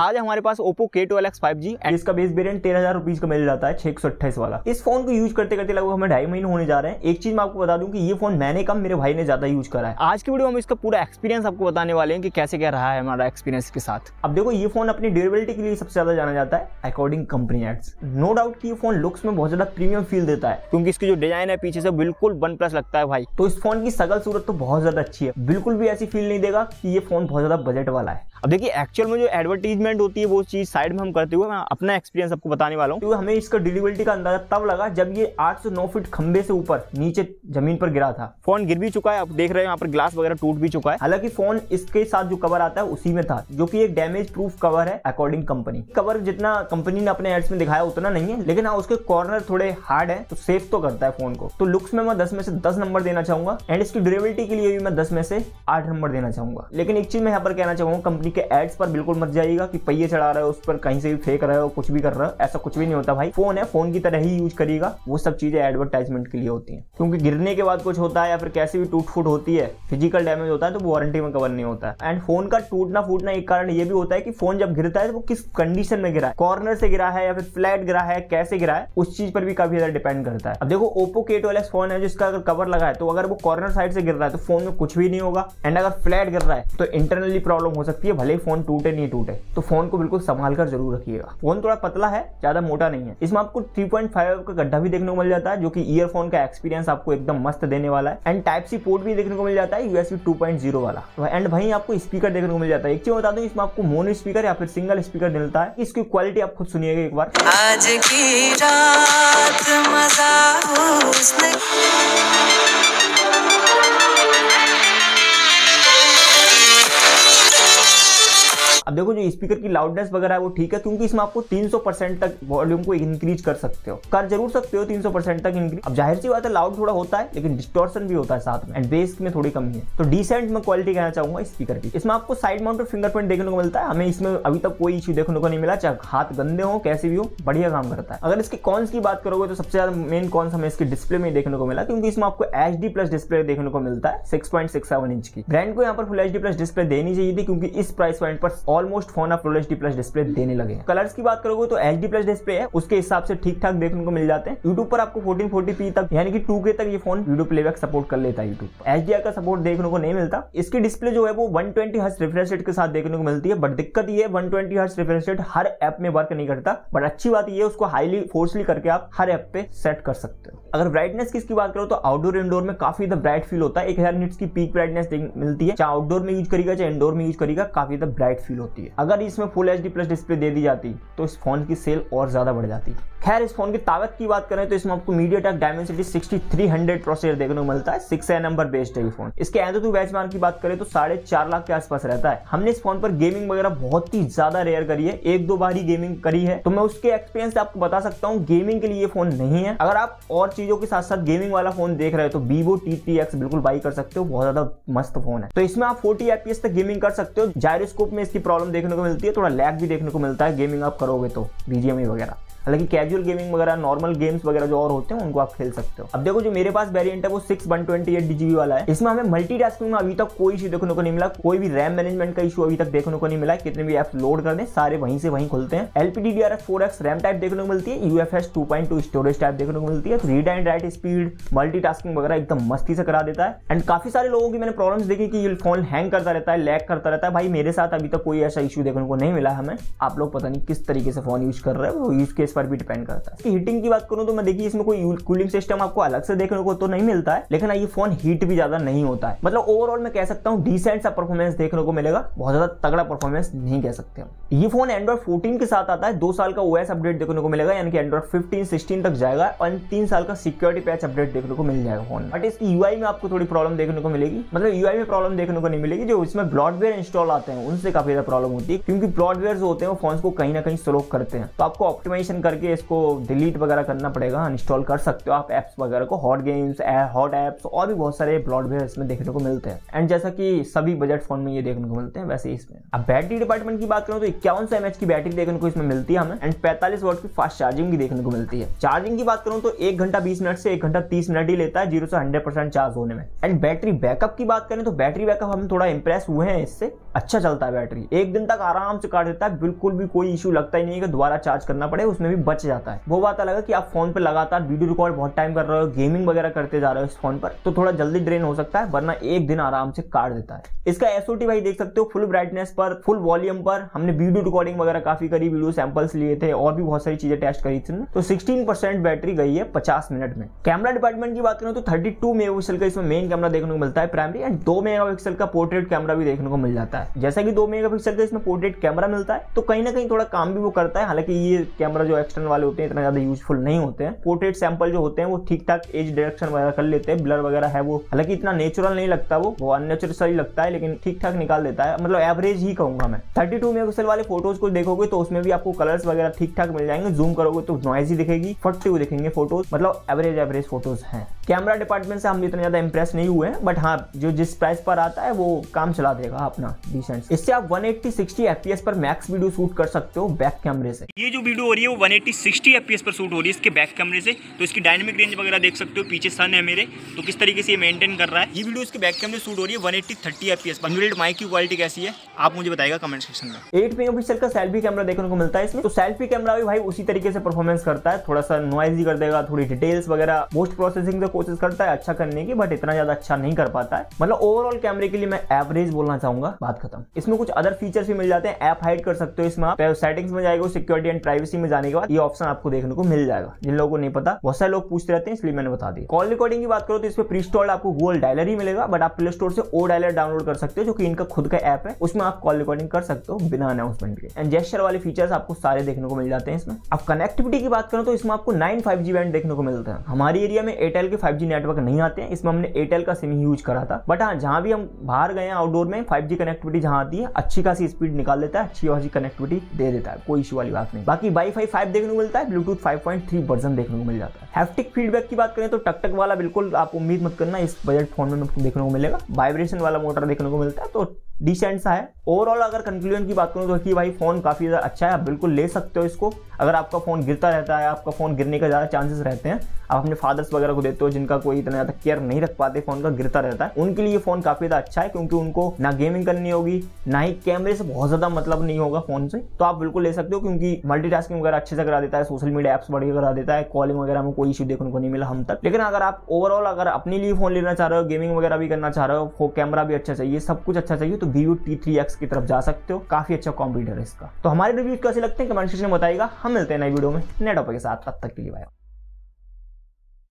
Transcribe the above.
आज हमारे पास Oppo K12X 5G इसका बेस वेरिएंट 13,000 रुपीज का मिल जाता है 628 वाला। इस फोन को यूज करते करते लगभग हमें 2.5 महीने होने जा रहे हैं। एक चीज मैं आपको बता दूं कि ये फोन मैंने कम मेरे भाई ने ज्यादा यूज करा है। आज की वीडियो में इसका पूरा एक्सपीरियंस आपको बताने वाले हैं कि कैसे क्या रहा है हमारा एक्सपीरियंस के साथ। अब देखो ये फोन अपनी ड्यूरेबिलिटी के लिए सबसे ज्यादा जाना जाता है according company ads. No doubt कि ये फोन लुक्स में बहुत ज्यादा प्रीमियम फील देता है क्योंकि इसकी जो डिजाइन है पीछे से बिल्कुल OnePlus लगता है भाई। तो इस फोन की सकल सूरत तो बहुत ज्यादा अच्छी है, बिल्कुल भी ऐसी फील नहीं देगा कि ये फोन बहुत ज्यादा बजट वाला है। अब देखिए एक्चुअल में जो एडवर्टाइजमेंट होती है वो चीज साइड में हम करते हुए मैं अपना एक्सपीरियंस आपको बताने वाला हूँ। तो हमें इसका ड्यूरेबिलिटी का अंदाजा तब लगा जब ये 809 फीट खंबे से ऊपर नीचे जमीन पर गिरा था। फोन गिर भी चुका है, आप देख रहे हैं यहाँ पर ग्लास वगैरह टूट भी चुका है। हालांकि फोन इसके साथ जो कवर आता है उसी में था, जो कि एक डैमेज प्रूफ कवर है अकॉर्डिंग कंपनी। कवर जितना कंपनी ने अपने एड्स में दिखाया उतना नहीं है, लेकिन हाँ उसके कॉर्नर थोड़े हार्ड है तो सेफ तो करता है फोन को। तो लुक्स में मैं 10 में से 10 नंबर देना चाहूंगा एंड इसकी ड्यूरेबिलिटी के लिए भी मैं 10 में से 8 नंबर देना चाहूंगा। लेकिन एक चीज मैं यहाँ पर कहना चाहूंगा, कंपनी के एड्स पर बिल्कुल मत जाइएगा कि पहिए चढ़ा रहे हो, उस पर कहीं से भी फेंक रहे हो, कुछ भी कर रहे हो। ऐसा कुछ भी नहीं होता भाई, फोन है, फोन की तरह ही यूज करिएगा। वो सब चीजें एडवर्टाइजमेंट के लिए होती है, क्योंकि गिरने के बाद कुछ होता है या फिर कैसे भी टूट फूट होती है, फिजिकल डैमेज होता है तो वो वारंटी में कवर नहीं होता है। एंड फोन का टूटना फूटना एक कारण ये भी होता है कि फोन जब गिरता है तो वो किस कंडीशन में गिरा है, कॉर्नर से गिरा है या फिर फ्लैट गिरा है, कैसे गिरा है, उस चीज पर भी काफी ज्यादा डिपेंड करता है। अब देखो Oppo K12X फोन है जिसका अगर कवर लगा है तो अगर वो कॉर्नर साइड से गिर रहा है तो फोन में कुछ भी नहीं होगा, एंड अगर फ्लैट गिर रहा है तो इंटरनली प्रॉब्लम हो सकती है, भले फोन टूटे नहीं टूटे। तो फोन को बिल्कुल संभाल कर जरूर रखिएगा। फोन थोड़ा पतला है, ज्यादा मोटा नहीं है। इसमें आपको 3.5 का गड्ढा भी देखने को मिल जाता है जो कि ईयरफोन का एक्सपीरियंस आपको एकदम मस्त देने वाला है। एंड टाइप सी पोर्ट भी देखने को मिल जाता है USB 2.0 वाला। एंड भाई आपको स्पीकर देखने को मिल जाता है। एक चीज बता दूं, इसमें आपको मोनो स्पीकर या फिर सिंगल स्पीकर मिलता है। इसकी क्वालिटी आप खुद सुनिएगा एक बार। आज की रात अब देखो जो स्पीकर की लाउडनेस वगैरह है वो ठीक है, क्योंकि इसमें आपको 300% तक वॉल्यूम को इंक्रीज कर सकते हो, कर जरूर सकते हो 300% तक इंक्रीज। अब जाहिर सी बात है लाउड थोड़ा होता है लेकिन डिस्टॉर्शन भी होता है साथ में, एंड बेस में थोड़ी कमी है। तो डिसेंट में क्वालिटी कहना चाहूंगा स्पीकर की। इसमें आपको साइड माउंटेड फिंगरप्रिंट देखने को मिलता है, हमें इसमें अभी तक कोई इश्यू देखने को नहीं मिला, चाहे हाथ गंदे हो कैसे भी हो, बढ़िया काम करता है। अगर इसके कॉन्स की बात करोगे तो सबसे ज्यादा मेन कॉन्स हमें इसके डिस्प्ले में देखने को मिला, क्योंकि इसमें आपको HD+ डिस्प्ले देखने को मिलता है 6.67 इंच की। ब्रांड को यहाँ पर Full HD+ डिस्प्ले देनी चाहिए थी, क्योंकि इस प्राइस पॉइंट पर ऑलमोस्ट फोन आप Full HD+ डिस्प्ले देने लगे। कलर्स की बात करोगे तो HD+ डिस्प्ले है, उसके हिसाब से ठीक ठाक देखने को मिल जाते हैं। यूट्यूब पर आपको 1440p तक यानी कि 2K तक ये फोन वीडियो प्लेबैक सपोर्ट कर लेता है। यूट्यूब HDR का सपोर्ट देखने को नहीं मिलता। इसकी डिस्प्ले जो है वो 120 हर्ट्ज रिफ्रेश रेट के साथ देखने को मिलती है, बट दिक्कत ये 120 हर्ट्ज रिफ्रेश रेट हर ऐप में वर्क नहीं करता। बट अच्छी बात ये उसको हाईली फोर्सली करके आप हर ऐप पे सेट कर सकते हो। अगर ब्राइटनेस की इसकी बात करो तो आउटडोर इंडोर में काफी ज्यादा ब्राइट फील होता है। 1000 निट्स की पीक ब्राइटनेस मिलती है, चाहे आउटडोर में यूज करेगा चाहे इंडोर में यूज करेगा, काफी ज्यादा ब्राइट फील होती है। अगर इसमें Full HD+ डिस्प्ले दे दी जाती तो इस फोन की सेल और ज्यादा बढ़ जाती। खैर इस फोन की ताकत की बात करें तो इसमें आपको MediaTek Dimensity 6300 प्रोसेसर देखने को मिलता है, 6A नंबर बेस्ड है ये फोन। इसके Antutu बेंचमार्क की बात करें तो 4.5 लाख के आसपास रहता है। हमने इस फोन पर गेमिंग वगैरह बहुत ही ज्यादा रेयर करी है, 1-2 बार ही गेमिंग करी है, तो मैं उसके एक्सपीरियंस से आपको बता सकता हूँ गेमिंग के लिए ये फोन नहीं है। अगर आप और चीजों के साथ साथ गेमिंग वाला फोन देख रहे हो तो Vivo T3X बिल्कुल बाई कर सकते हो, बहुत ज्यादा मस्त फोन है। तो इसमें आप 40 FPS तक गेमिंग कर सकते हो। जायरोस्कोप में इसकी प्रॉब्लम देखने को मिलती है, थोड़ा लैग भी देखने को मिलता है गेमिंग आप करोगे तो, BGMI वगैरह। हालांकि कैजुअल गेमिंग वगैरह नॉर्मल गेम्स वगैरह जो और होते हैं उनको आप खेल सकते हो। अब देखो जो मेरे पास वेरिएंट है वो 6/128GB वाला है। इसमें हमें मल्टीटास्किंग में अभी तक कोई इशू देखने को नहीं मिला, कोई भी रैम मैनेजमेंट का इशू अभी तक देखने को नहीं मिला। कितने भी ऐप्स लोड कर दें सारे वहीं से वहीं खुलते हैं। LPDDR4X रैम टाइप देखने को मिलती है, UFS 2.2 स्टोरेज टाइप देखने को मिलती है, read and write speed multitasking वगैरह एकदम मस्ती से करा देता है। एंड काफी सारे लोगों की मैंने प्रॉब्लम्स देखी कि ये फोन हैंग करता रहता है, लैग करता रहता है। भाई मेरे साथ अभी तक कोई ऐसा इशू देखने को नहीं मिला हमें। आप लोग पता नहीं किस तरीके से फोन यूज कर रहे हो, यूज केस पर भी डिपेंड करता है। इसकी हीटिंग की बात करूं तो मैं देखिए इसमें कोई कूलिंग सिस्टम आपको अलग से देखने को तो नहीं मिलता है, लेकिन ये फोन हीट भी ज्यादा नहीं होता है। मतलब ओवरऑल मैं कह सकता हूं डिसेंट सा परफॉर्मेंस देखने को मिलेगा, बहुत ज्यादा तगड़ा परफॉर्मेंस नहीं कह सकते हम। ये फोन Android 14 के साथ आता है, 2 साल का OS अपडेट देखने को मिलेगा, यानी कि Android 15-16 तक जाएगा, और 3 साल का सिक्योरिटी पैच अपडेट देखने को मिल जाएगा फोन। बट इसकी UI में आपको थोड़ी प्रॉब्लम देखने को मिलेगी, मतलब UI में प्रॉब्लम देखने को नहीं मिलेगी। जो इसमें ब्लॉडवेयर इंस्टॉल आते हैं उनसे काफी ज्यादा प्रॉब्लम होती है, क्योंकि ब्लॉडवेयर होते हैं वो फोन को कहीं ना कहीं स्लो करते हैं। तो आपको ऑप्टिमाइजेशन ओपन करके इसको डिलीट वगैरह करना पड़ेगा। इंस्टॉल कर सकते हो आप ऐप्स वगैरह को, हॉट गेम्स, हॉट ऐप्स और भी बहुत सारे ब्रॉडवेयर इसमें देखने को मिलते हैं। एंड जैसा कि सभी बजट फोन में ये देखने को मिलते हैं वैसे इसमें। अब बैटरी डिपार्टमेंट की बात करूँ तो 51 mAh की बैटरी देखने को इसमें मिलती है हमें एंड 45 वाट की फास्ट चार्जिंग भी देखने को मिलती है। चार्जिंग की बात करूँ तो 1 घंटा 20 मिनट से 1 घंटा 30 मिनट ही लेता है 0 से 100% चार्ज होने में। एंड बैटरी बैकअप की बात करें तो बैटरी बैकअप हम थोड़ा इंप्रेस हुए हैं इससे, अच्छा चलता है बैटरी, 1 दिन तक आराम से काट देता है, बिल्कुल भी कोई इशू लगता ही नहीं है कि दोबारा चार्ज करना पड़े, उसमें भी बच जाता है। वो बात अलग है कि आप फोन पर लगातार वीडियो रिकॉर्ड बहुत टाइम कर रहे हो, गेमिंग वगैरह करते जा रहे हो इस फोन पर, तो थोड़ा जल्दी ड्रेन हो सकता है, वरना 1 दिन आराम से काट देता है। इसका SOT भाई देख सकते हो, फुल ब्राइटनेस पर, फुल वॉल्यूम पर हमने वीडियो रिकॉर्डिंग वगैरह काफी करी, वीडियो सैंपल्स लिए थे और भी बहुत सारी चीजें टेस्ट करी थी, तो 16% बैटरी गई है 50 मिनट में। कैमरा डिपार्टमेंट की बात करें तो 32 मेगापिक्सल का इसमें मेन कैमरा देखने को मिलता है प्राइमरी एंड 2 मेगापिक्सल का पोर्ट्रेट कैमरा भी देखने को मिल जाता है। जैसा कि 2 मेगापिक्सल का इसमें पोर्ट्रेट कैमरा मिलता है तो कहीं ना कहीं थोड़ा काम भी वो करता है, हालांकि ये कैमरा जो एक्सटर्नल वाले होते हैं इतना ज्यादा यूजफुल नहीं होते हैं। पोर्ट्रेट सैंपल जो होते हैं वो ठीक ठाक एज डायरेक्शन वगैरह कर लेते हैं, ब्लर वगैरह है वो, हालांकि इतना नेचुरल नहीं लगता, वो अननेचुरल लगता है लेकिन ठीक ठाक निकाल देता है, मतलब एवरेज ही कहूंगा मैं। 32 मेगापिक्सल वाले फोटोज को देखोगे तो उसमें भी आपको कलर्स वगैरह ठीक ठाक मिल जाएंगे, जूम करोगे तो नॉइजी दिखेगी, फटते हुए दिखेंगे फोटोज, मतलब एवरेज फोटोज हैं। कैमरा डिपार्टमेंट से हम इतना ज्यादा इंप्रेस नहीं हुए हैं, बट हाँ जो जिस प्राइस पर आता है वो काम चला देगा अपना डिसेंट। इससे आप 180-60 FPS पर मैक्स वीडियो शूट कर सकते हो बैक कैमरे से। ये जो वीडियो हो रही है वो 180-60 FPS पर शूट हो रही है इसके बैक कैमरे से, तो इसकी डायनेमिक रेंज वगैरह देख सकते हो, पीछे सन है मेरे, तो किस तरीके से ये मेंटेन कर रहा है। ये वीडियो इसके बैक कैमरे शूट हो रही है 180-30 FPS पर। म्यूटेड माइक की क्वालिटी कैसी है आप मुझे बताइएगा कमेंट सेक्शन में। 8 मेगापिक्सल का सेल्फी कैमरा देखने को मिलता है इसमें, तो सेल्फी कैमरा भी भाई उसी तरीके से परफॉर्मेंस करता है, थोड़ा सा नॉइजी कर देगा, थोड़ी डिटेल्स वगैरह पोस्ट प्रोसेसिंग से कोशिश करता है अच्छा करने की, बट इतना ज्यादा अच्छा नहीं कर पाता है, मतलब ओवरऑल कैमरे के लिए मैं एवरेज बोलना चाहूंगा, बात खत्म। इसमें कुछ अदर फीचर्स भी मिल जाते हैं, ऐप हाइड कर सकते हो इसमें आप, सेटिंग्स में जाएगा, सिक्योरिटी एंड प्राइवेसी में जाने के बाद ये ऑप्शन आपको देखने को मिल जाएगा। जिन लोगों को नहीं पता, बहुत सारे लोग पूछते रहते हैं इसलिए मैंने बता दिया। कॉल रिकॉर्डिंग की बात करो तो इसमें प्रीस्टॉल्ड आपको गूगल डायलर ही मिलेगा, बट आप प्ले स्टोर से ओ डायलर डाउनलोड कर सकते हो जो कि इनका खुद का ऐप है, उसमें आप कॉल रिकॉर्डिंग कर सकते हो बिना अनाउंसमेंट के। एंड जेस्चर वाले फीचर्स आपको सारे देखने को मिल जाते हैं इसमें। अब कनेक्टिविटी की बात करो तो इसमें आपको 9 5G बैंड देखने को मिलता है। हमारे एरिया में एयरटेल के 5G नेटवर्क नहीं आते हैं, इसमें हमने एयरटेल का सिम यूज करा था, बट हाँ जहां भी हम बाहर गए आउटडोर में 5G कनेक्टिविटी जहां आती है अच्छी खासी स्पीड निकाल देता है, अच्छी खासी कनेक्टिविटी दे देता है, कोई इशू वाली बात नहीं। बाकी वाईफाई 5 देखने को मिलता है, ब्लूटूथ 5.3 वर्जन देखने को मिल जाता है। हैप्टिक फीडबैक की बात करें तो टकटक वाला बिल्कुल आप उम्मीद मत करना इस बजट फोन में देखने को मिलेगा, वाइब्रेशन वाला मोटर देखने को मिलता है, तो डिसेंट सा है। ओवरऑल अगर कंक्लूजन की बात करूँ तो कि भाई फोन काफी ज्यादा अच्छा है, आप बिल्कुल ले सकते हो इसको। अगर आपका फोन गिरता रहता है, आपका फोन गिरने का ज्यादा चांसेस रहते हैं, आप अपने फादर्स वगैरह को देते हो जिनका कोई इतना ज्यादा केयर नहीं रख पाते, फोन का गिरता रहता है, उनके लिए फोन काफी ज्यादा अच्छा है क्योंकि उनको ना गेमिंग करनी होगी, ना ही कैमरे से बहुत ज्यादा मतलब नहीं होगा फोन से, तो आप बिल्कुल ले सकते हो क्योंकि मल्टीटास्किंग वगैरह अच्छे से करा देता है, सोशल मीडिया एप्स बढ़िया करा देता है, कॉलिंग वगैरह में कोई इशू देखने को नहीं मिला हम तक। लेकिन अगर आप ओवरऑल अगर अपने लिए फोन लेना चाह रहे हो, गेमिंग वगैरह भी करना चाह रहे हो, कैमरा भी अच्छा चाहिए, सब कुछ अच्छा चाहिए, तो Vivo T3X की तरफ जा सकते हो, काफी अच्छा कॉम्प्यूटर है इसका। तो हमारे रिव्यूज कैसे लगते हैं कमेंट सेक्शन में बताइएगा। हम मिलते हैं नई वीडियो में नए टॉपिक के साथ, तब तक के लिए बाय।